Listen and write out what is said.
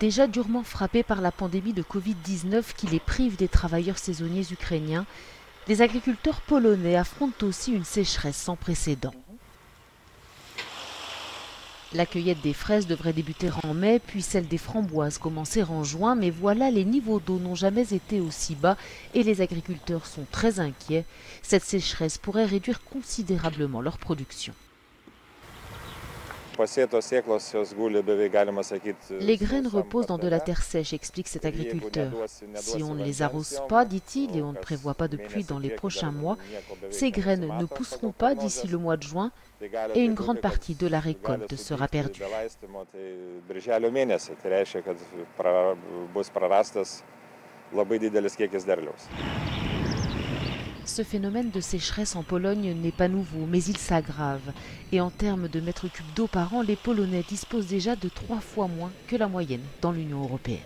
Déjà durement frappés par la pandémie de Covid-19 qui les prive des travailleurs saisonniers ukrainiens, les agriculteurs polonais affrontent aussi une sécheresse sans précédent. La cueillette des fraises devrait débuter en mai, puis celle des framboises commencer en juin, mais voilà, les niveaux d'eau n'ont jamais été aussi bas et les agriculteurs sont très inquiets. Cette sécheresse pourrait réduire considérablement leur production. Les graines reposent dans de la terre sèche, explique cet agriculteur. Si on ne les arrose pas, dit-il, et on ne prévoit pas de pluie dans les prochains mois, ces graines ne pousseront pas d'ici le mois de juin et une grande partie de la récolte sera perdue. Ce phénomène de sécheresse en Pologne n'est pas nouveau, mais il s'aggrave. Et en termes de mètres cubes d'eau par an, les Polonais disposent déjà de 3 fois moins que la moyenne dans l'Union européenne.